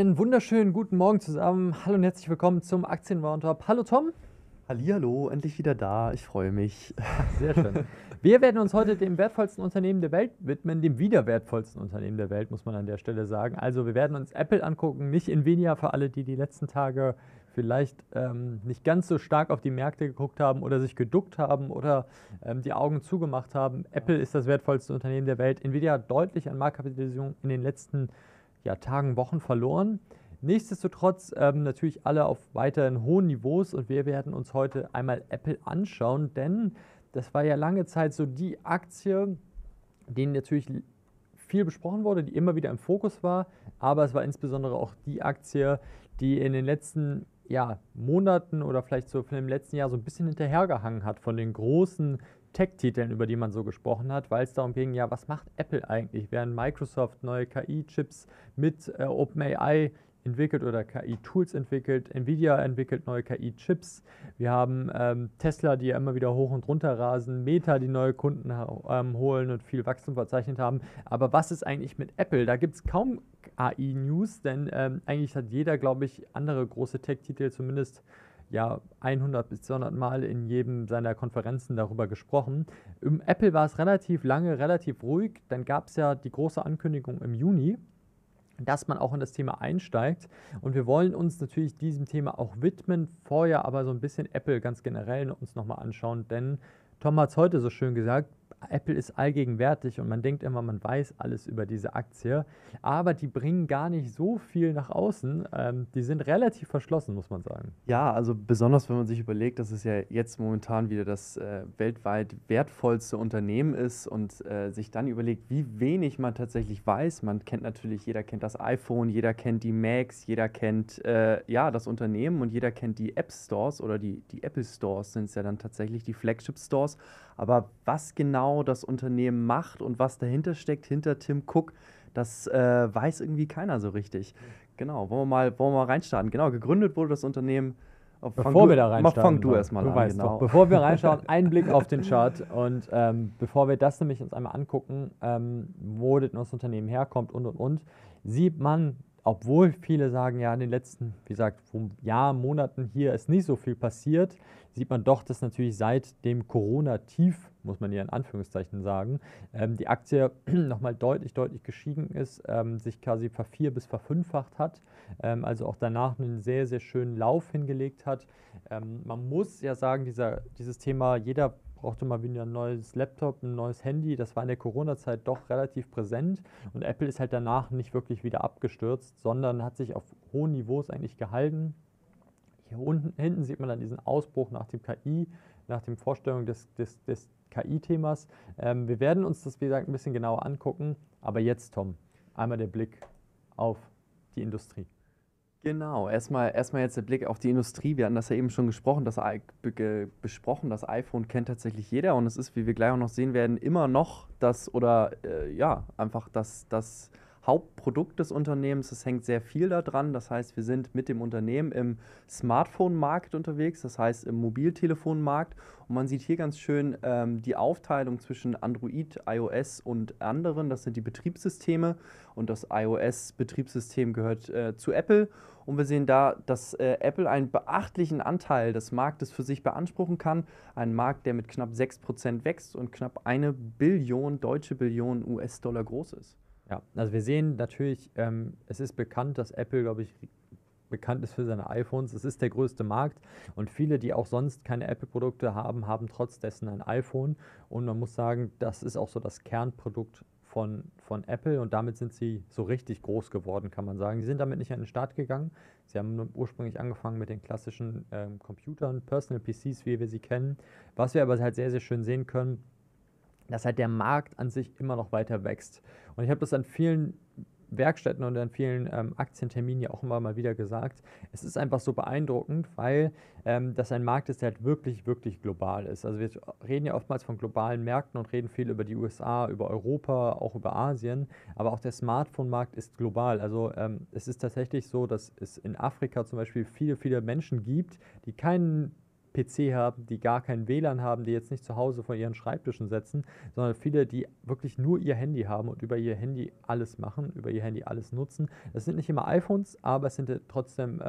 Einen wunderschönen guten Morgen zusammen. Hallo und herzlich willkommen zum Aktien-Roundup. Hallo Tom. Hallihallo, endlich wieder da. Ich freue mich. Sehr schön. Wir werden uns heute dem wertvollsten Unternehmen der Welt widmen, dem wieder wertvollsten Unternehmen der Welt, muss man an der Stelle sagen. Also wir werden uns Apple angucken, nicht Nvidia, für alle, die die letzten Tage vielleicht nicht ganz so stark auf die Märkte geguckt haben oder sich geduckt haben oder die Augen zugemacht haben. Apple ist das wertvollste Unternehmen der Welt. Nvidia hat deutlich an Marktkapitalisierung in den letzten Tagen, Wochen verloren. Nichtsdestotrotz natürlich alle auf weiterhin hohen Niveaus, und wir werden uns heute einmal Apple anschauen, denn das war ja lange Zeit so die Aktie, die natürlich viel besprochen wurde, die immer wieder im Fokus war, aber es war insbesondere auch die Aktie, die in den letzten Monaten oder vielleicht so im letzten Jahr so ein bisschen hinterhergehangen hat von den großen Tech-Titeln, über die man so gesprochen hat, weil es darum ging, ja, was macht Apple eigentlich, während Microsoft neue KI-Chips mit OpenAI entwickelt oder KI-Tools entwickelt, Nvidia entwickelt neue KI-Chips, wir haben Tesla, die ja immer wieder hoch und runter rasen, Meta, die neue Kunden holen und viel Wachstum verzeichnet haben. Aber was ist eigentlich mit Apple? Da gibt es kaum AI-News, denn eigentlich hat jeder, glaube ich, andere große Tech-Titel zumindest 100 bis 200 Mal in jedem seiner Konferenzen darüber gesprochen. Im Apple war es relativ lange, relativ ruhig, dann gab es ja die große Ankündigung im Juni, dass man auch in das Thema einsteigt, und wir wollen uns natürlich diesem Thema auch widmen, vorher aber so ein bisschen Apple ganz generell uns nochmal anschauen, denn Tom hat es heute so schön gesagt, Apple ist allgegenwärtig und man denkt immer, man weiß alles über diese Aktie, aber die bringen gar nicht so viel nach außen, die sind relativ verschlossen, muss man sagen. Ja, also besonders, wenn man sich überlegt, dass es ja jetzt momentan wieder das weltweit wertvollste Unternehmen ist und sich dann überlegt, wie wenig man tatsächlich weiß. Man kennt natürlich, jeder kennt das iPhone, jeder kennt die Macs, jeder kennt das Unternehmen und jeder kennt die App Stores oder die Apple Stores sind es ja dann tatsächlich, die Flagship Stores, aber was genau das Unternehmen macht und was dahinter steckt, hinter Tim Cook, das weiß irgendwie keiner so richtig. Genau, wollen wir mal reinstarten. Genau, gegründet wurde das Unternehmen. Bevor wir da reinstarten. Fang du erstmal an. Weißt genau. Doch, bevor wir reinschauen, einen Blick auf den Chart, und bevor wir das nämlich uns einmal angucken, wo das Unternehmen herkommt und, sieht man, obwohl viele sagen, ja, in den letzten, wie gesagt, Monaten hier ist nicht so viel passiert, sieht man doch, dass natürlich seit dem Corona-Tief, muss man hier in Anführungszeichen sagen, die Aktie nochmal deutlich gestiegen ist, sich quasi vervier- bis verfünffacht hat, also auch danach einen sehr, sehr schönen Lauf hingelegt hat. Man muss ja sagen, dieses Thema, jeder brauchte mal wieder ein neues Laptop, ein neues Handy, das war in der Corona-Zeit doch relativ präsent, und Apple ist halt danach nicht wirklich wieder abgestürzt, sondern hat sich auf hohen Niveaus eigentlich gehalten. Hier unten, hinten sieht man dann diesen Ausbruch nach der Vorstellung des KI-Themas. Wir werden uns das, wie gesagt, ein bisschen genauer angucken. Aber jetzt, Tom, einmal der Blick auf die Industrie. Genau, erstmal jetzt der Blick auf die Industrie. Wir hatten das ja eben schon besprochen, das iPhone kennt tatsächlich jeder, und es ist, wie wir gleich auch noch sehen werden, immer noch das Hauptprodukt des Unternehmens. Es hängt sehr viel daran. Das heißt, wir sind mit dem Unternehmen im Smartphone-Markt unterwegs, das heißt im Mobiltelefonmarkt. Und man sieht hier ganz schön die Aufteilung zwischen Android, iOS und anderen. Das sind die Betriebssysteme, und das iOS-Betriebssystem gehört zu Apple. Und wir sehen da, dass Apple einen beachtlichen Anteil des Marktes für sich beanspruchen kann. Ein Markt, der mit knapp 6% wächst und knapp 1 Billion deutsche Billion US-Dollar groß ist. Ja, also wir sehen natürlich, es ist bekannt, dass Apple, glaube ich, bekannt ist für seine iPhones. Es ist der größte Markt, und viele, die auch sonst keine Apple-Produkte haben, haben trotz dessen ein iPhone. Und man muss sagen, das ist auch so das Kernprodukt von Apple, und damit sind sie so richtig groß geworden, kann man sagen. Sie sind damit nicht an den Start gegangen. Sie haben ursprünglich angefangen mit den klassischen Computern, Personal PCs, wie wir sie kennen. Was wir aber halt sehr, sehr schön sehen können, dass halt der Markt an sich immer noch weiter wächst. Und ich habe das an vielen Werkstätten und an vielen Aktienterminen ja auch immer mal wieder gesagt. Es ist einfach so beeindruckend, weil das ein Markt ist, der halt wirklich global ist. Also wir reden ja oftmals von globalen Märkten und reden viel über die USA, über Europa, auch über Asien. Aber auch der Smartphone-Markt ist global. Also es ist tatsächlich so, dass es in Afrika zum Beispiel viele Menschen gibt, die keinen PC haben, die gar kein WLAN haben, die jetzt nicht zu Hause vor ihren Schreibtischen setzen, sondern viele, die wirklich nur ihr Handy haben und über ihr Handy alles machen, über ihr Handy alles nutzen. Das sind nicht immer iPhones, aber es sind trotzdem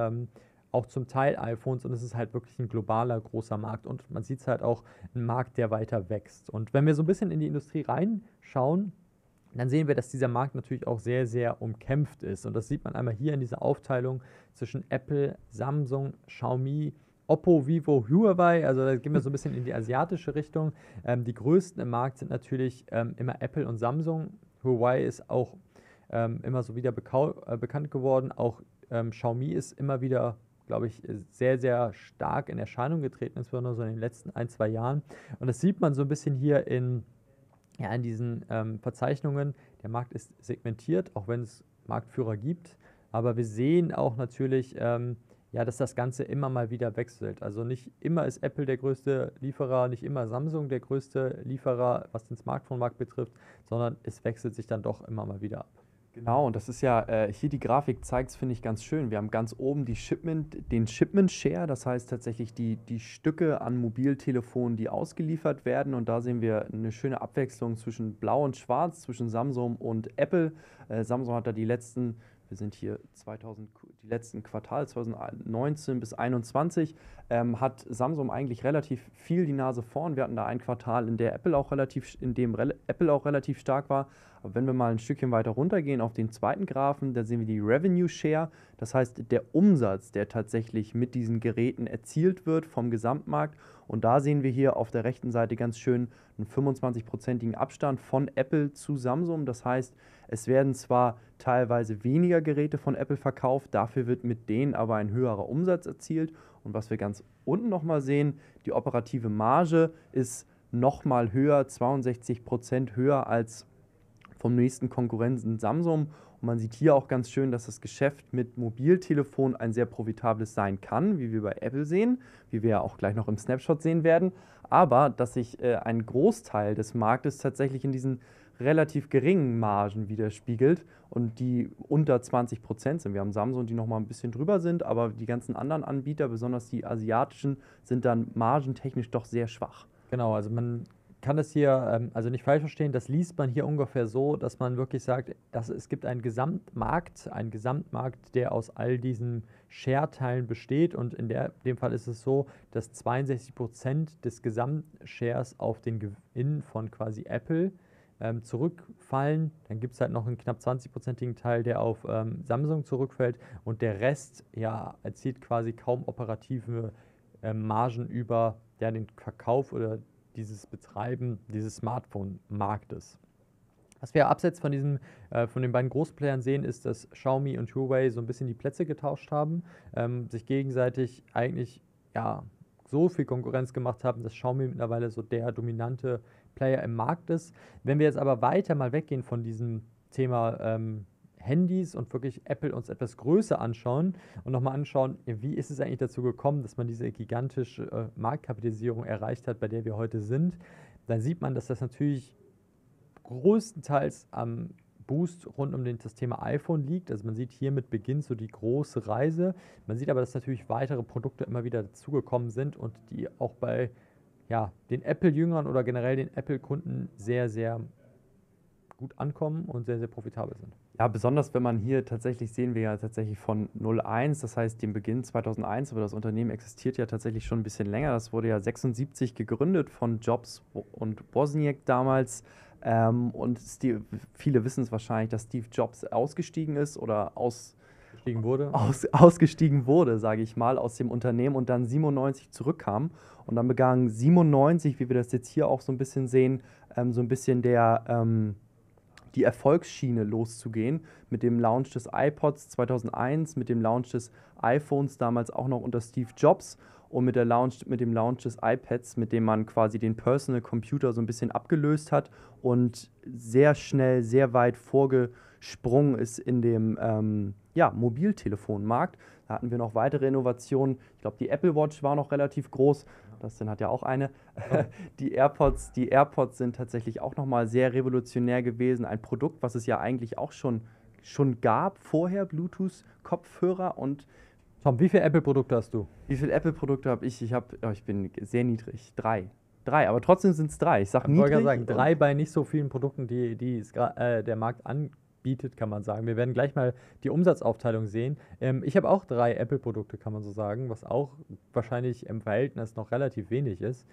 auch zum Teil iPhones, und es ist halt wirklich ein globaler, großer Markt, und man sieht es halt auch, ein Markt, der weiter wächst. Und wenn wir so ein bisschen in die Industrie reinschauen, dann sehen wir, dass dieser Markt natürlich auch sehr, sehr umkämpft ist, und das sieht man einmal hier in dieser Aufteilung zwischen Apple, Samsung, Xiaomi, Oppo, Vivo, Huawei, also da gehen wir so ein bisschen in die asiatische Richtung. Die größten im Markt sind natürlich immer Apple und Samsung. Huawei ist auch immer so wieder bekannt geworden. Auch Xiaomi ist immer wieder, glaube ich, sehr, sehr stark in Erscheinung getreten, insbesondere so in den letzten 1-2 Jahren. Und das sieht man so ein bisschen hier in diesen Verzeichnungen. Der Markt ist segmentiert, auch wenn es Marktführer gibt. Aber wir sehen auch natürlich, dass das Ganze immer mal wieder wechselt. Also nicht immer ist Apple der größte Lieferer, nicht immer Samsung der größte Lieferer, was den Smartphone-Markt betrifft, sondern es wechselt sich dann doch immer mal wieder ab. Genau, und das ist ja, hier die Grafik zeigt es, finde ich, ganz schön. Wir haben ganz oben den Shipment-Share, das heißt tatsächlich die Stücke an Mobiltelefonen, die ausgeliefert werden. Und da sehen wir eine schöne Abwechslung zwischen Blau und Schwarz, zwischen Samsung und Apple. Samsung hat da die letzten Quartal 2019 bis 2021, hat Samsung eigentlich relativ viel die Nase vorn. Wir hatten da ein Quartal, in dem Apple auch relativ stark war. Aber wenn wir mal ein Stückchen weiter runtergehen auf den zweiten Graphen, da sehen wir die Revenue Share, das heißt der Umsatz, der tatsächlich mit diesen Geräten erzielt wird vom Gesamtmarkt. Und da sehen wir hier auf der rechten Seite ganz schön einen 25%igen Abstand von Apple zu Samsung. Das heißt, es werden zwar teilweise weniger Geräte von Apple verkauft, dafür wird mit denen aber ein höherer Umsatz erzielt. Und was wir ganz unten nochmal sehen, die operative Marge ist nochmal höher, 62% höher als vom nächsten Konkurrenten Samsung. Und man sieht hier auch ganz schön, dass das Geschäft mit Mobiltelefon ein sehr profitables sein kann, wie wir bei Apple sehen, wie wir ja auch gleich noch im Snapshot sehen werden. Aber dass sich ein Großteil des Marktes tatsächlich in diesen relativ geringen Margen widerspiegelt und die unter 20% sind. Wir haben Samsung, die nochmal ein bisschen drüber sind, aber die ganzen anderen Anbieter, besonders die asiatischen, sind dann margentechnisch doch sehr schwach. Genau, also man kann das hier nicht falsch verstehen, das liest man hier ungefähr so, dass man wirklich sagt, dass es gibt einen Gesamtmarkt, der aus all diesen Share-Teilen besteht, und in dem Fall ist es so, dass 62% des Gesamtshares auf den Gewinn von quasi Apple zurückfallen, dann gibt es halt noch einen knapp 20%igen Teil, der auf Samsung zurückfällt, und der Rest erzielt quasi kaum operative Margen über den Verkauf oder dieses Betreiben dieses Smartphone-Marktes. Was wir abseits von von den beiden Großplayern sehen, ist, dass Xiaomi und Huawei so ein bisschen die Plätze getauscht haben, sich gegenseitig eigentlich so viel Konkurrenz gemacht haben, dass Xiaomi mittlerweile so der dominante Player im Markt ist. Wenn wir jetzt aber weiter mal weggehen von diesem Thema Handys und wirklich Apple uns etwas größer anschauen und nochmal anschauen, wie ist es eigentlich dazu gekommen, dass man diese gigantische Marktkapitalisierung erreicht hat, bei der wir heute sind, dann sieht man, dass das natürlich größtenteils am Boost rund um das Thema iPhone liegt. Also man sieht, hiermit beginnt so die große Reise. Man sieht aber, dass natürlich weitere Produkte immer wieder dazugekommen sind und die auch bei den Apple-Jüngern oder generell den Apple-Kunden sehr, sehr gut ankommen und sehr, sehr profitabel sind. Ja, besonders wenn man hier sehen wir von 01, das heißt dem Beginn 2001, aber das Unternehmen existiert ja tatsächlich schon ein bisschen länger. Das wurde ja 1976 gegründet von Jobs und Wozniak damals. Und viele wissen es wahrscheinlich, dass Steve Jobs ausgestiegen ist oder ausgestiegen wurde, sage ich mal, aus dem Unternehmen und dann 97 zurückkam. Und dann begann 97, wie wir das jetzt hier auch so ein bisschen sehen, die Erfolgsschiene loszugehen mit dem Launch des iPods 2001, mit dem Launch des iPhones damals auch noch unter Steve Jobs und mit dem Launch des iPads, mit dem man quasi den Personal Computer so ein bisschen abgelöst hat und sehr schnell, sehr weit vorgesprungen ist in dem Mobiltelefonmarkt. Da hatten wir noch weitere Innovationen. Ich glaube, die Apple Watch war noch relativ groß. Dustin hat ja auch eine. Ja. Die AirPods sind tatsächlich auch nochmal sehr revolutionär gewesen. Ein Produkt, was es ja eigentlich auch schon gab vorher, Bluetooth-Kopfhörer. Und Tom, wie viele Apple-Produkte hast du? Wie viele Apple-Produkte habe ich? Ich bin sehr niedrig. 3. 3, aber trotzdem sind es 3. Ich sage niedrig. Ich wollte sagen, 3 bei nicht so vielen Produkten, die der Markt anbietet, kann man sagen. Wir werden gleich mal die Umsatzaufteilung sehen. Ich habe auch 3 Apple-Produkte, kann man so sagen, was auch wahrscheinlich im Verhältnis noch relativ wenig ist.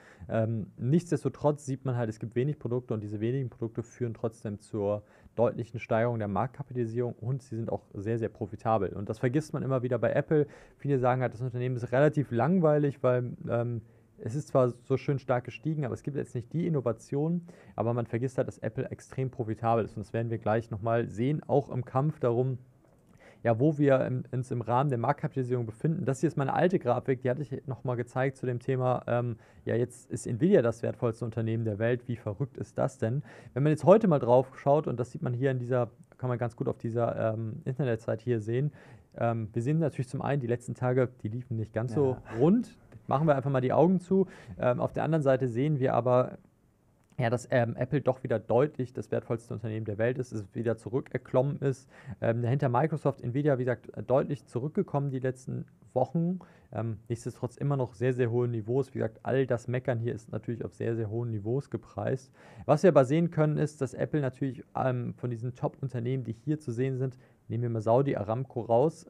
Nichtsdestotrotz sieht man halt, es gibt wenig Produkte und diese wenigen Produkte führen trotzdem zur deutlichen Steigerung der Marktkapitalisierung und sie sind auch sehr, sehr profitabel. Und das vergisst man immer wieder bei Apple. Viele sagen halt, das Unternehmen ist relativ langweilig, weil es ist zwar so schön stark gestiegen, aber es gibt jetzt nicht die Innovationen, aber man vergisst halt, dass Apple extrem profitabel ist und das werden wir gleich nochmal sehen, auch im Kampf darum, ja, wo wir uns im Rahmen der Marktkapitalisierung befinden. Das hier ist meine alte Grafik, die hatte ich nochmal gezeigt zu dem Thema, ja, jetzt ist Nvidia das wertvollste Unternehmen der Welt, wie verrückt ist das denn? Wenn man jetzt heute mal drauf schaut, und das sieht man hier in dieser, kann man ganz gut auf dieser Internetseite hier sehen, wir sehen natürlich zum einen, die letzten Tage, die liefen nicht ganz so rund, machen wir einfach mal die Augen zu. Auf der anderen Seite sehen wir aber, ja, dass Apple doch wieder deutlich das wertvollste Unternehmen der Welt ist, es wieder zurückgeklommen ist. Dahinter Microsoft, Nvidia, wie gesagt, deutlich zurückgekommen die letzten Wochen. Nichtsdestotrotz immer noch sehr, sehr hohe Niveaus. Wie gesagt, all das Meckern hier ist natürlich auf sehr, sehr hohen Niveaus gepreist. Was wir aber sehen können, ist, dass Apple natürlich von diesen Top-Unternehmen, die hier zu sehen sind, nehmen wir mal Saudi Aramco raus,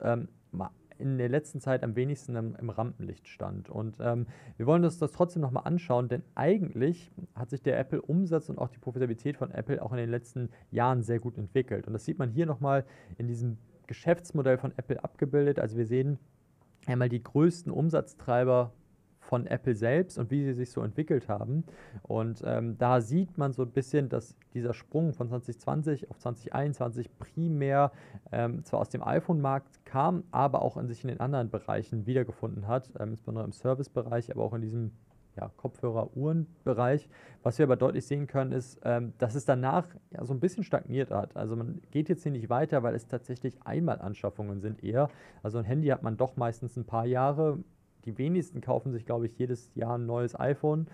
in der letzten Zeit am wenigsten im Rampenlicht stand. Und wir wollen uns das trotzdem nochmal anschauen, denn eigentlich hat sich der Apple-Umsatz und auch die Profitabilität von Apple auch in den letzten Jahren sehr gut entwickelt. Und das sieht man hier nochmal in diesem Geschäftsmodell von Apple abgebildet. Also wir sehen einmal die größten Umsatztreiber von Apple selbst und wie sie sich so entwickelt haben. Und da sieht man so ein bisschen, dass dieser Sprung von 2020 auf 2021 primär zwar aus dem iPhone-Markt kam, aber auch an sich in den anderen Bereichen wiedergefunden hat, insbesondere im Service-Bereich, aber auch in diesem Kopfhörer-Uhren-Bereich. Was wir aber deutlich sehen können, ist, dass es danach so ein bisschen stagniert hat. Also man geht jetzt hier nicht weiter, weil es tatsächlich Einmalanschaffungen sind eher. Also ein Handy hat man doch meistens ein paar Jahre. Die wenigsten kaufen sich, glaube ich, jedes Jahr ein neues iPhone.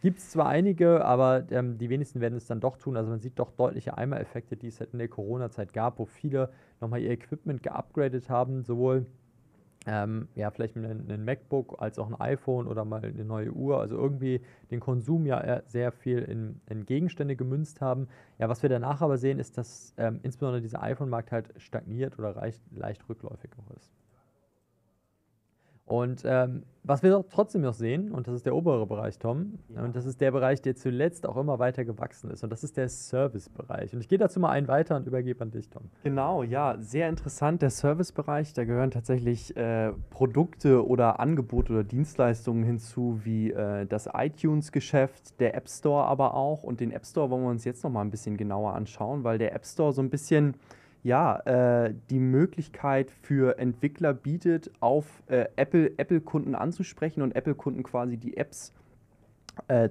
Gibt es zwar einige, aber die wenigsten werden es dann doch tun. Also man sieht doch deutliche Einmaleffekte, die es halt in der Corona-Zeit gab, wo viele nochmal ihr Equipment geupgradet haben, sowohl vielleicht mit einem MacBook als auch ein iPhone oder mal eine neue Uhr. Also irgendwie den Konsum ja sehr viel in Gegenstände gemünzt haben. Ja, was wir danach aber sehen, ist, dass insbesondere dieser iPhone-Markt halt stagniert oder leicht rückläufig auch ist. Und was wir trotzdem noch sehen, und das ist der obere Bereich, Tom, und das ist der Bereich, der zuletzt auch immer weiter gewachsen ist, und das ist der Servicebereich. Und ich gehe dazu mal einen weiter und übergebe an dich, Tom. Genau, ja, sehr interessant, der Servicebereich, da gehören tatsächlich Produkte oder Angebote oder Dienstleistungen hinzu, wie das iTunes-Geschäft, der App Store aber auch, und den App Store wollen wir uns jetzt nochmal ein bisschen genauer anschauen, weil der App Store so ein bisschen die Möglichkeit für Entwickler bietet, auf Apple-Kunden anzusprechen und Apple-Kunden quasi die Apps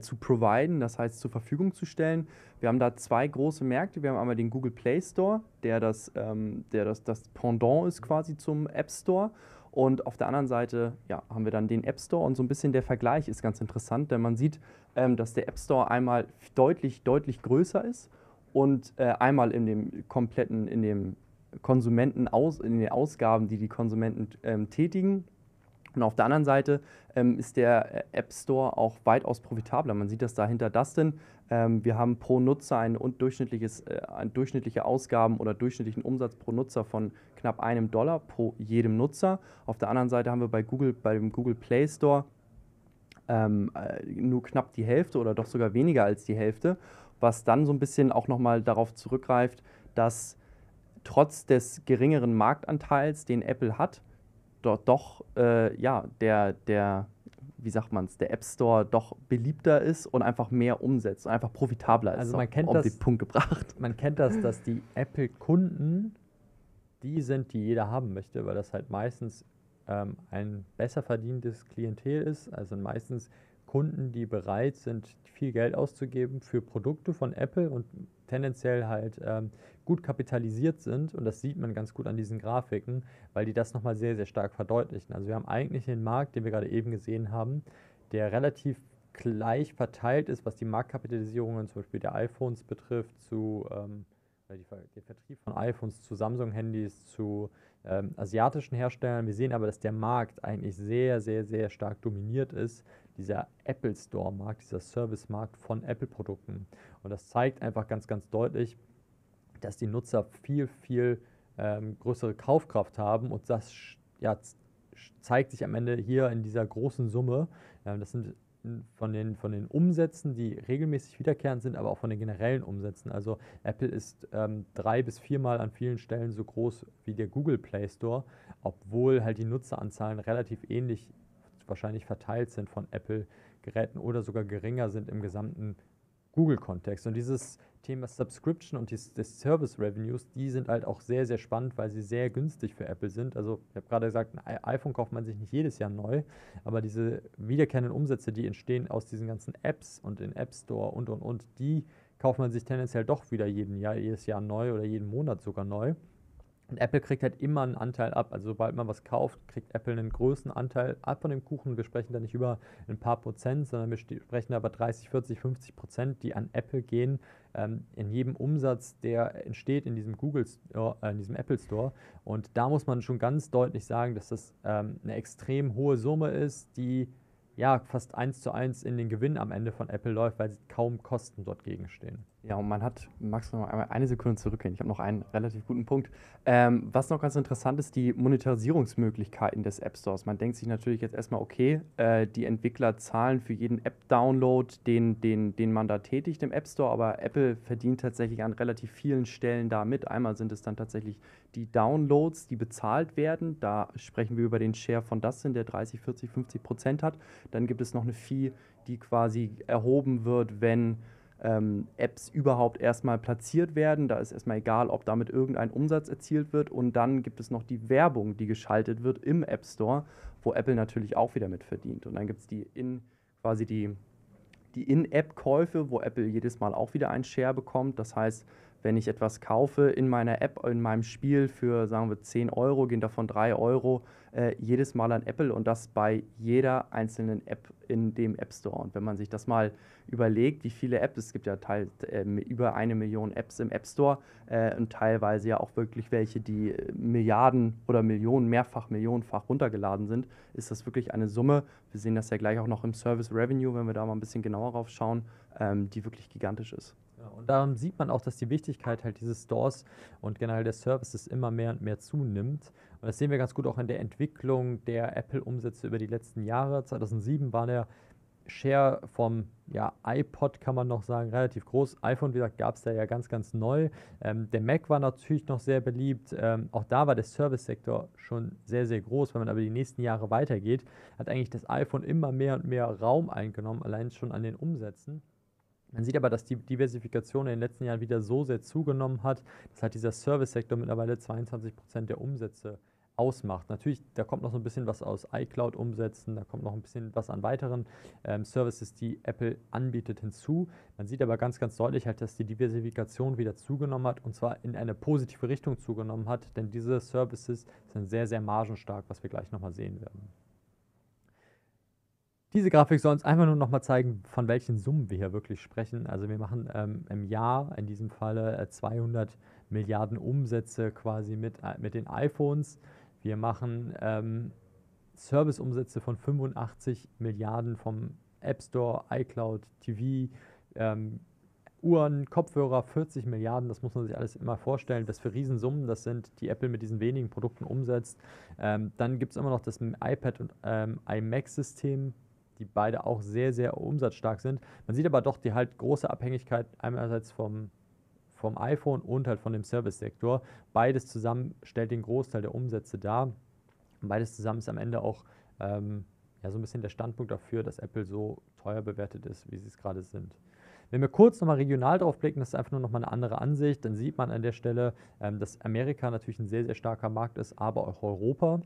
zu providen, das heißt zur Verfügung zu stellen. Wir haben da 2 große Märkte. Wir haben einmal den Google Play Store, der das Pendant ist quasi zum App Store. Und auf der anderen Seite haben wir dann den App Store und so ein bisschen der Vergleich ist ganz interessant, denn man sieht, dass der App Store einmal deutlich, deutlich größer ist. Und einmal in den Ausgaben, die Konsumenten tätigen. Und auf der anderen Seite ist der App Store auch weitaus profitabler. Man sieht das da hinter Dustin. Wir haben pro Nutzer durchschnittliche Ausgaben oder durchschnittlichen Umsatz pro Nutzer von knapp $1 pro jedem Nutzer. Auf der anderen Seite haben wir bei dem Google Play Store nur knapp die Hälfte oder doch sogar weniger als die Hälfte. Was dann so ein bisschen auch nochmal darauf zurückgreift, dass trotz des geringeren Marktanteils, den Apple hat, dort doch der App Store doch beliebter ist und einfach mehr umsetzt und einfach profitabler ist. Also man kennt das, auf den Punkt gebracht. Man kennt das, dass die Apple-Kunden die sind, die jeder haben möchte, weil das halt meistens ein besser verdientes Klientel ist, also meistens Kunden, die bereit sind, viel Geld auszugeben für Produkte von Apple und tendenziell halt gut kapitalisiert sind. Und das sieht man ganz gut an diesen Grafiken, weil die das nochmal sehr, sehr stark verdeutlichen. Also wir haben eigentlich den Markt, den wir gerade eben gesehen haben, der relativ gleich verteilt ist, was die Marktkapitalisierungen zum Beispiel der iPhones betrifft, zu den Vertrieb von iPhones zu Samsung-Handys, zu asiatischen Herstellern. Wir sehen aber, dass der Markt eigentlich sehr, sehr, sehr stark dominiert ist. Dieser Apple Store-Markt, dieser Service-Markt von Apple-Produkten. Und das zeigt einfach ganz, ganz deutlich, dass die Nutzer viel, viel größere Kaufkraft haben. Und das ja, zeigt sich am Ende hier in dieser großen Summe. Das sind von den Umsätzen, die regelmäßig wiederkehrend sind, aber auch von den generellen Umsätzen. Also Apple ist 3- bis 4-mal an vielen Stellen so groß wie der Google Play Store, obwohl halt die Nutzeranzahlen relativ ähnlich wahrscheinlich verteilt sind von Apple-Geräten oder sogar geringer sind im gesamten Google-Kontext. Und dieses Thema Subscription und des Service-Revenues, die sind halt auch sehr, sehr spannend, weil sie sehr günstig für Apple sind. Also ich habe gerade gesagt, ein iPhone kauft man sich nicht jedes Jahr neu, aber diese wiederkehrenden Umsätze, die entstehen aus diesen ganzen Apps und den App Store und, die kauft man sich tendenziell doch wieder jedes Jahr neu oder jeden Monat sogar neu. Und Apple kriegt halt immer einen Anteil ab. Also sobald man was kauft, kriegt Apple einen größeren Anteil ab von dem Kuchen. Wir sprechen da nicht über ein paar Prozent, sondern wir sprechen da über 30%, 40%, 50%, die an Apple gehen, in jedem Umsatz, der entsteht in diesem Apple Store. Und da muss man schon ganz deutlich sagen, dass das eine extrem hohe Summe ist, die ja fast 1:1 in den Gewinn am Ende von Apple läuft, weil kaum Kosten dort gegenstehen. Ja, und man hat, Max, noch einmal eine Sekunde zurückgehen, ich habe noch einen relativ guten Punkt. Was noch ganz interessant ist, die Monetarisierungsmöglichkeiten des App Stores. Man denkt sich natürlich jetzt erstmal, okay, die Entwickler zahlen für jeden App-Download, den man da tätigt im App Store, aber Apple verdient tatsächlich an relativ vielen Stellen damit. Einmal sind es dann tatsächlich die Downloads, die bezahlt werden. Da sprechen wir über den Share von Dustin, der 30%, 40%, 50% hat. Dann gibt es noch eine Fee, die quasi erhoben wird, wenn Apps überhaupt erstmal platziert werden. Da ist erstmal egal, ob damit irgendein Umsatz erzielt wird. Und dann gibt es noch die Werbung, die geschaltet wird im App Store, wo Apple natürlich auch wieder mit verdient. Und dann gibt es die In-App-Käufe, wo Apple jedes Mal auch wieder einen Share bekommt. Das heißt, wenn ich etwas kaufe in meiner App, in meinem Spiel für, sagen wir, 10 Euro, gehen davon 3 Euro jedes Mal an Apple und das bei jeder einzelnen App in dem App Store. Und wenn man sich das mal überlegt, wie viele Apps, es gibt ja über 1 Million Apps im App Store und teilweise ja auch wirklich welche, die Milliarden oder Millionen, mehrfach millionenfach runtergeladen sind, ist das wirklich eine Summe. Wir sehen das ja gleich auch noch im Service Revenue, wenn wir da mal ein bisschen genauer drauf schauen, die wirklich gigantisch ist. Ja, und daran sieht man auch, dass die Wichtigkeit halt dieses Stores und generell der Services immer mehr und mehr zunimmt. Und das sehen wir ganz gut auch in der Entwicklung der Apple-Umsätze über die letzten Jahre. 2007 war der Share vom iPod, kann man noch sagen, relativ groß. iPhone, wie gesagt, gab es da ja ganz, ganz neu. Der Mac war natürlich noch sehr beliebt. Auch da war der Service-Sektor schon sehr, sehr groß. Wenn man aber die nächsten Jahre weitergeht, hat eigentlich das iPhone immer mehr und mehr Raum eingenommen, allein schon an den Umsätzen. Man sieht aber, dass die Diversifikation in den letzten Jahren wieder so sehr zugenommen hat, dass halt dieser Service-Sektor mittlerweile 22% der Umsätze ausmacht. Natürlich, da kommt noch so ein bisschen was aus iCloud-Umsätzen, da kommt noch ein bisschen was an weiteren Services, die Apple anbietet, hinzu. Man sieht aber ganz, ganz deutlich halt, dass die Diversifikation wieder zugenommen hat und zwar in eine positive Richtung zugenommen hat, denn diese Services sind sehr, sehr margenstark, was wir gleich nochmal sehen werden. Diese Grafik soll uns einfach nur nochmal zeigen, von welchen Summen wir hier wirklich sprechen. Also wir machen im Jahr, in diesem Falle 200 Milliarden Umsätze quasi mit den iPhones. Wir machen Serviceumsätze von 85 Milliarden vom App Store, iCloud, TV, Uhren, Kopfhörer, 40 Milliarden, das muss man sich alles immer vorstellen, was für Riesensummen das sind, die Apple mit diesen wenigen Produkten umsetzt. Dann gibt es immer noch das iPad und iMac-System, die beide auch sehr, sehr umsatzstark sind. Man sieht aber doch die halt große Abhängigkeit einerseits vom iPhone und halt von dem Service-Sektor. Beides zusammen stellt den Großteil der Umsätze dar. Und beides zusammen ist am Ende auch so ein bisschen der Standpunkt dafür, dass Apple so teuer bewertet ist, wie sie es gerade sind. Wenn wir kurz nochmal regional drauf blicken, das ist einfach nur nochmal eine andere Ansicht, dann sieht man an der Stelle, dass Amerika natürlich ein sehr, sehr starker Markt ist, aber auch Europa.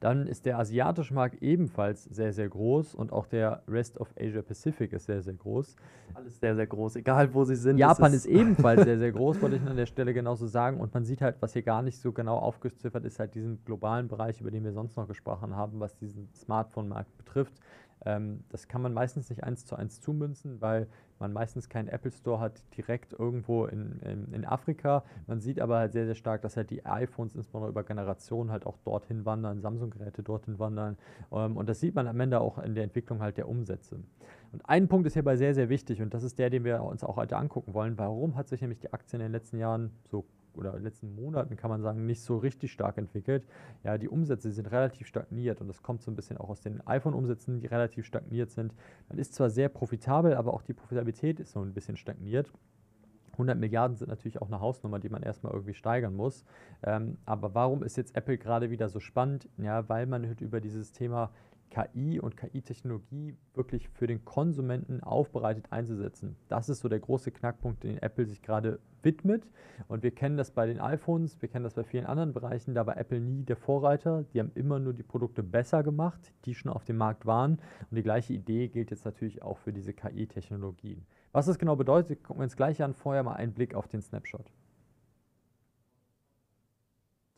Dann ist der asiatische Markt ebenfalls sehr, sehr groß und auch der Rest of Asia Pacific ist sehr, sehr groß. Alles sehr, sehr groß, egal wo sie sind. Japan ist ebenfalls sehr, sehr groß, wollte ich an der Stelle genauso sagen. Und man sieht halt, was hier gar nicht so genau aufgeziffert ist, halt diesen globalen Bereich, über den wir sonst noch gesprochen haben, was diesen Smartphone-Markt betrifft. Das kann man meistens nicht 1:1 zumünzen, weil man meistens keinen Apple Store hat direkt irgendwo in Afrika. Man sieht aber halt sehr, sehr stark, dass halt die iPhones insbesondere über Generationen halt auch dorthin wandern, Samsung-Geräte dorthin wandern. Und das sieht man am Ende auch in der Entwicklung halt der Umsätze. Und ein Punkt ist hierbei sehr, sehr wichtig und das ist der, den wir uns auch heute angucken wollen. Warum hat sich nämlich die Aktie in den letzten Jahren so oder in den letzten Monaten, kann man sagen, nicht so richtig stark entwickelt. Ja, die Umsätze sind relativ stagniert und das kommt so ein bisschen auch aus den iPhone-Umsätzen, die relativ stagniert sind. Man ist zwar sehr profitabel, aber auch die Profitabilität ist so ein bisschen stagniert. 100 Milliarden sind natürlich auch eine Hausnummer, die man erstmal irgendwie steigern muss. Aber warum ist jetzt Apple gerade wieder so spannend? Ja, weil man halt über dieses Thema KI und KI-Technologie wirklich für den Konsumenten aufbereitet einzusetzen. Das ist so der große Knackpunkt, den Apple sich gerade widmet. Und wir kennen das bei den iPhones, wir kennen das bei vielen anderen Bereichen, da war Apple nie der Vorreiter. Die haben immer nur die Produkte besser gemacht, die schon auf dem Markt waren. Und die gleiche Idee gilt jetzt natürlich auch für diese KI-Technologien. Was das genau bedeutet, gucken wir uns gleich an. Vorher mal einen Blick auf den Snapshot.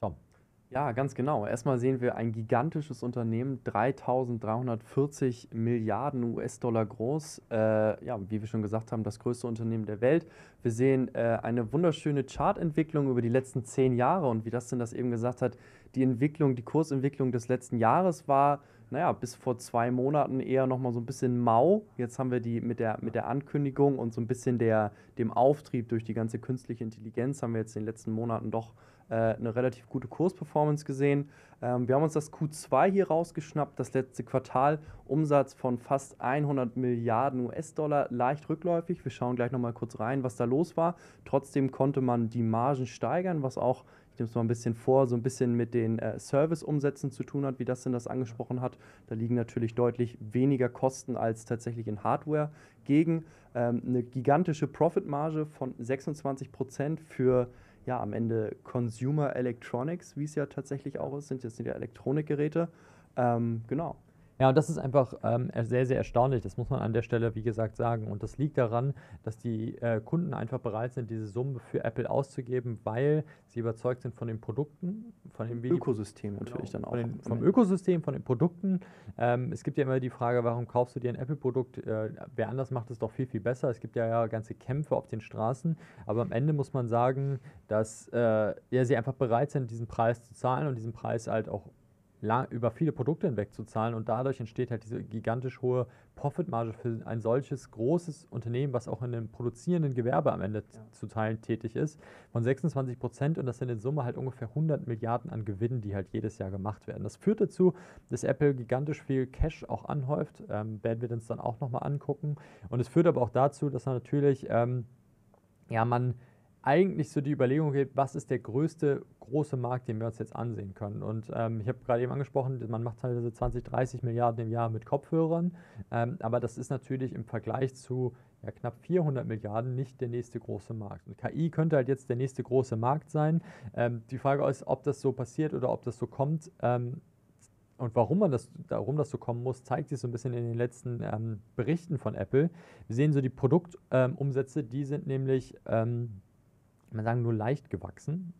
Tom. Ja, ganz genau. Erstmal sehen wir ein gigantisches Unternehmen, 3.340 Milliarden US-Dollar groß. Ja, wie wir schon gesagt haben, das größte Unternehmen der Welt. Wir sehen eine wunderschöne Chartentwicklung über die letzten 10 Jahre und wie Dustin das eben gesagt hat, die Entwicklung, die Kursentwicklung des letzten Jahres war, naja, bis vor 2 Monaten eher nochmal so ein bisschen mau. Jetzt haben wir die mit der Ankündigung und so ein bisschen dem Auftrieb durch die ganze künstliche Intelligenz haben wir jetzt in den letzten Monaten doch eine relativ gute Kursperformance gesehen. Wir haben uns das Q2 hier rausgeschnappt, das letzte Quartal, Umsatz von fast 100 Milliarden US-Dollar, leicht rückläufig. Wir schauen gleich nochmal kurz rein, was da los war. Trotzdem konnte man die Margen steigern, was auch, ich nehme es mal ein bisschen vor, so ein bisschen mit den Service-Umsätzen zu tun hat, wie Dustin das angesprochen hat. Da liegen natürlich deutlich weniger Kosten als tatsächlich in Hardware gegen. Eine gigantische Profitmarge von 26% für ja, am Ende Consumer Electronics, wie es ja tatsächlich auch ist, sind ja Elektronikgeräte. Genau. Ja, und das ist einfach sehr, sehr erstaunlich. Das muss man an der Stelle, wie gesagt, sagen. Und das liegt daran, dass die Kunden einfach bereit sind, diese Summe für Apple auszugeben, weil sie überzeugt sind von den Produkten, von dem Ökosystem natürlich dann auch. Vom Ökosystem, von den Produkten. Es gibt ja immer die Frage, warum kaufst du dir ein Apple-Produkt? Wer anders macht es doch viel, viel besser. Es gibt ja ganze Kämpfe auf den Straßen. Aber am Ende muss man sagen, dass ja, sie einfach bereit sind, diesen Preis zu zahlen und diesen Preis halt auch über viele Produkte hinweg zu zahlen und dadurch entsteht halt diese gigantisch hohe Profitmarge für ein solches großes Unternehmen, was auch in einem produzierenden Gewerbe am Ende zu Teilen tätig ist, von 26% und das sind in Summe halt ungefähr 100 Milliarden an Gewinnen, die halt jedes Jahr gemacht werden. Das führt dazu, dass Apple gigantisch viel Cash auch anhäuft, werden wir uns dann auch nochmal angucken und es führt aber auch dazu, dass natürlich, man eigentlich so die Überlegung gibt, was ist der größte große Markt, den wir uns jetzt ansehen können. Und ich habe gerade eben angesprochen, man macht teilweise 20, 30 Milliarden im Jahr mit Kopfhörern, aber das ist natürlich im Vergleich zu knapp 400 Milliarden nicht der nächste große Markt. Und KI könnte halt jetzt der nächste große Markt sein. Die Frage ist, ob das so passiert oder ob das so kommt. Und warum das so kommen muss, zeigt sich so ein bisschen in den letzten Berichten von Apple. Wir sehen so die Produktumsätze, die sind nämlich man sagen, nur leicht gewachsen.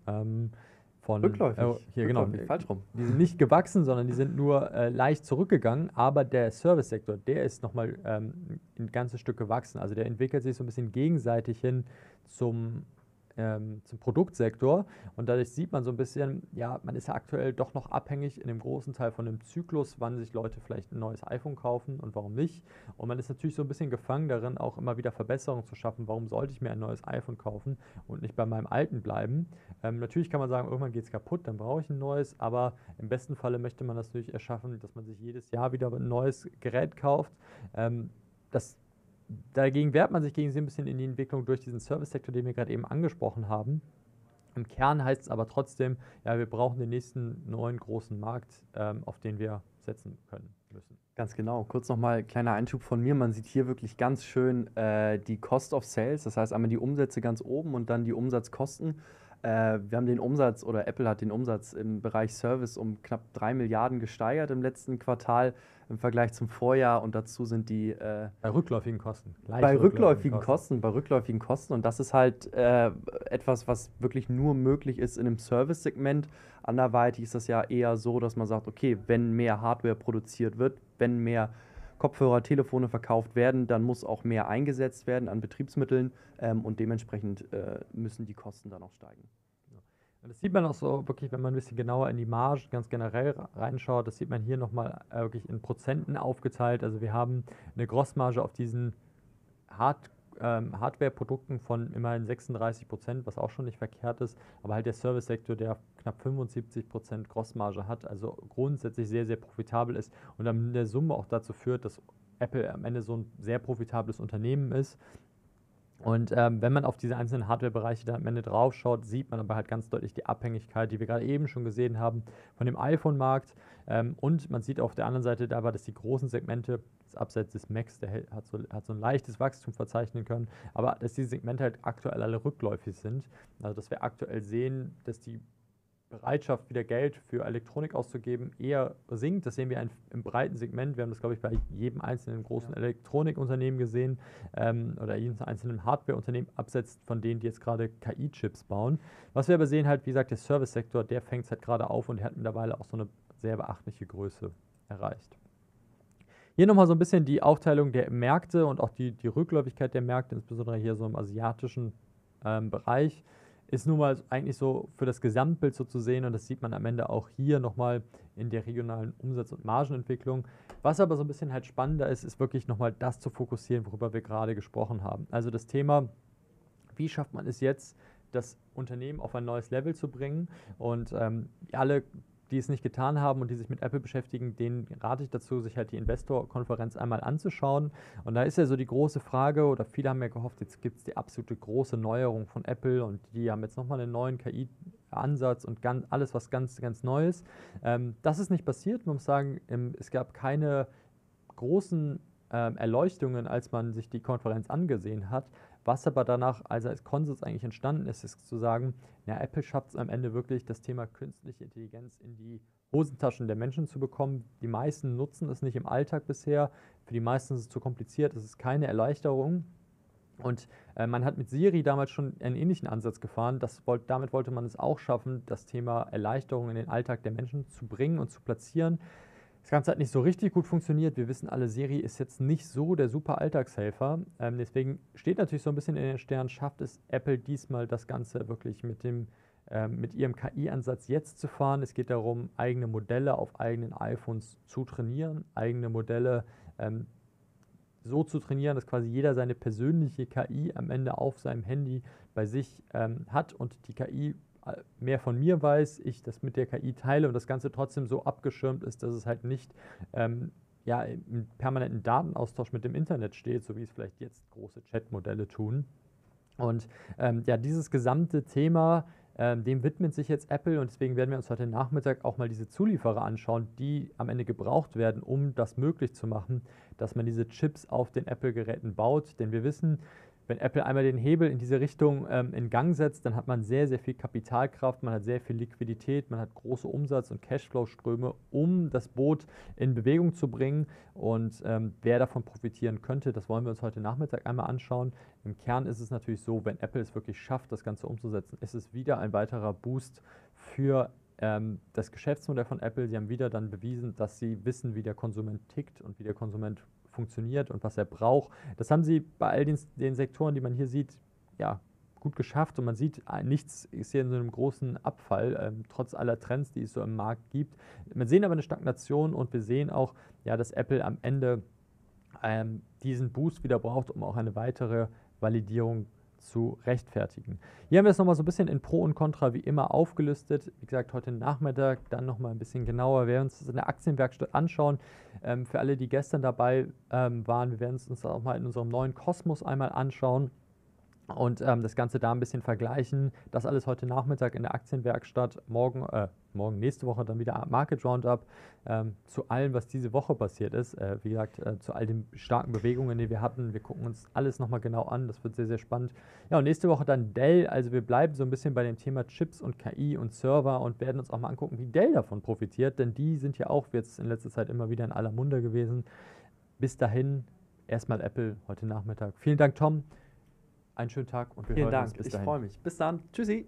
Rückläufig. Hier, genau. Falsch rum. Die sind nicht gewachsen, sondern die sind nur leicht zurückgegangen. Aber der Service-Sektor, der ist nochmal ein ganzes Stück gewachsen. Also der entwickelt sich so ein bisschen gegenseitig hin zum Produktsektor. Und dadurch sieht man so ein bisschen, ja, man ist ja aktuell doch noch abhängig in einem großen Teil von dem Zyklus, wann sich Leute vielleicht ein neues iPhone kaufen und warum nicht. Und man ist natürlich so ein bisschen gefangen darin, auch immer wieder Verbesserungen zu schaffen. Warum sollte ich mir ein neues iPhone kaufen und nicht bei meinem alten bleiben? Natürlich kann man sagen, irgendwann geht es kaputt, dann brauche ich ein neues. Aber im besten Falle möchte man das natürlich erschaffen, dass man sich jedes Jahr wieder ein neues Gerät kauft. Dagegen wehrt man sich ein bisschen in die Entwicklung durch diesen Service-Sektor, den wir gerade eben angesprochen haben. Im Kern heißt es aber trotzdem, ja, wir brauchen den nächsten neuen großen Markt, auf den wir setzen können müssen. Ganz genau. Kurz nochmal ein kleiner Einschub von mir. Man sieht hier wirklich ganz schön die Cost of Sales, das heißt einmal die Umsätze ganz oben und dann die Umsatzkosten. Wir haben den Umsatz oder Apple hat den Umsatz im Bereich Service um knapp 3 Milliarden gesteigert im letzten Quartal im Vergleich zum Vorjahr und dazu sind die bei rückläufigen Kosten. Bei rückläufigen Kosten und das ist halt etwas, was wirklich nur möglich ist in einem Service-Segment. Anderweitig ist das ja eher so, dass man sagt, okay, wenn mehr Hardware produziert wird, wenn mehr Kopfhörer, Telefone verkauft werden, dann muss auch mehr eingesetzt werden an Betriebsmitteln und dementsprechend müssen die Kosten dann auch steigen. Das sieht man auch so wirklich, wenn man ein bisschen genauer in die Marge ganz generell reinschaut, das sieht man hier nochmal wirklich in Prozenten aufgeteilt. Also wir haben eine Grossmarge auf diesen Hardware-Produkten von immerhin 36%, was auch schon nicht verkehrt ist, aber halt der Service-Sektor, der knapp 75% Grossmarge hat, also grundsätzlich sehr, sehr profitabel ist und dann in der Summe auch dazu führt, dass Apple am Ende so ein sehr profitables Unternehmen ist. Und wenn man auf diese einzelnen Hardware-Bereiche dann am Ende drauf schaut, sieht man aber halt ganz deutlich die Abhängigkeit, die wir gerade eben schon gesehen haben, von dem iPhone-Markt. Und man sieht auf der anderen Seite dabei, dass die großen Segmente, das abseits des Macs, der hat so ein leichtes Wachstum verzeichnen können, aber dass diese Segmente halt aktuell alle rückläufig sind. Also dass wir aktuell sehen, dass die Bereitschaft, wieder Geld für Elektronik auszugeben, eher sinkt. Das sehen wir im breiten Segment. Wir haben das, glaube ich, bei jedem einzelnen großen Elektronikunternehmen gesehen oder jedem einzelnen Hardwareunternehmen, abseits von denen, die jetzt gerade KI-Chips bauen. Was wir aber sehen, halt, wie gesagt, der Service-Sektor, der fängt es halt gerade auf und der hat mittlerweile auch so eine sehr beachtliche Größe erreicht. Hier nochmal so ein bisschen die Aufteilung der Märkte und auch die Rückläufigkeit der Märkte, insbesondere hier so im asiatischen Bereich. Ist nun mal eigentlich so für das Gesamtbild so zu sehen und das sieht man am Ende auch hier nochmal in der regionalen Umsatz- und Margenentwicklung. Was aber so ein bisschen halt spannender ist, ist wirklich nochmal das zu fokussieren, worüber wir gerade gesprochen haben. Also das Thema, wie schafft man es jetzt, das Unternehmen auf ein neues Level zu bringen und alle, die es nicht getan haben und die sich mit Apple beschäftigen, denen rate ich dazu, sich halt die Investor-Konferenz einmal anzuschauen. Und da ist ja so die große Frage, oder viele haben ja gehofft, jetzt gibt es die absolute große Neuerung von Apple und die haben jetzt nochmal einen neuen KI-Ansatz und alles was ganz, ganz Neues. Das ist nicht passiert. Man muss sagen, es gab keine großen Erleuchtungen, als man sich die Konferenz angesehen hat. Was aber danach also als Konsens eigentlich entstanden ist, ist zu sagen, na, Apple schafft es am Ende wirklich, das Thema künstliche Intelligenz in die Hosentaschen der Menschen zu bekommen. Die meisten nutzen es nicht im Alltag bisher, für die meisten ist es zu kompliziert, es ist keine Erleichterung. Und man hat mit Siri damals schon einen ähnlichen Ansatz gefahren. Damit wollte man es auch schaffen, das Thema Erleichterung in den Alltag der Menschen zu bringen und zu platzieren. Das Ganze hat nicht so richtig gut funktioniert. Wir wissen alle, Siri ist jetzt nicht so der super Alltagshelfer. Deswegen steht natürlich so ein bisschen in den Sternen, schafft es Apple diesmal das Ganze wirklich mit ihrem KI-Ansatz jetzt zu fahren. Es geht darum, eigene Modelle auf eigenen iPhones zu trainieren, eigene Modelle so zu trainieren, dass quasi jeder seine persönliche KI am Ende auf seinem Handy bei sich hat und die KI mehr von mir weiß, ich das mit der KI teile und das Ganze trotzdem so abgeschirmt ist, dass es halt nicht im permanenten Datenaustausch mit dem Internet steht, so wie es vielleicht jetzt große Chatmodelle tun. Und dieses gesamte Thema, dem widmet sich jetzt Apple und deswegen werden wir uns heute Nachmittag auch mal diese Zulieferer anschauen, die am Ende gebraucht werden, um das möglich zu machen, dass man diese Chips auf den Apple-Geräten baut, denn wir wissen, wenn Apple einmal den Hebel in diese Richtung in Gang setzt, dann hat man sehr, sehr viel Kapitalkraft, man hat sehr viel Liquidität, man hat große Umsatz- und Cashflow-Ströme, um das Boot in Bewegung zu bringen. Und wer davon profitieren könnte, das wollen wir uns heute Nachmittag einmal anschauen. Im Kern ist es natürlich so, wenn Apple es wirklich schafft, das Ganze umzusetzen, ist es wieder ein weiterer Boost für das Geschäftsmodell von Apple. Sie haben wieder dann bewiesen, dass sie wissen, wie der Konsument tickt und wie der Konsument funktioniert und was er braucht. Das haben sie bei all den Sektoren, die man hier sieht, ja, gut geschafft und man sieht, nichts ist hier in so einem großen Abfall, trotz aller Trends, die es so im Markt gibt. Wir sehen aber eine Stagnation und wir sehen auch, ja, dass Apple am Ende diesen Boost wieder braucht, um auch eine weitere Validierung zu rechtfertigen. Hier haben wir es nochmal so ein bisschen in Pro und Contra wie immer aufgelistet. Wie gesagt, heute Nachmittag dann nochmal ein bisschen genauer. Wir werden uns das in der Aktienwerkstatt anschauen. Für alle, die gestern dabei waren, wir werden es uns auch mal in unserem neuen Kosmos einmal anschauen und das Ganze da ein bisschen vergleichen. Das alles heute Nachmittag in der Aktienwerkstatt. Nächste Woche dann wieder Market Roundup zu allem, was diese Woche passiert ist. Wie gesagt, zu all den starken Bewegungen, die wir hatten. Wir gucken uns alles nochmal genau an. Das wird sehr, sehr spannend. Ja, und nächste Woche dann Dell. Also wir bleiben so ein bisschen bei dem Thema Chips und KI und Server und werden uns auch mal angucken, wie Dell davon profitiert. Denn die sind ja auch jetzt in letzter Zeit immer wieder in aller Munde gewesen. Bis dahin erstmal Apple heute Nachmittag. Vielen Dank, Tom. Einen schönen Tag und wir hören uns bis dahin. Ich freue mich. Bis dann. Tschüssi.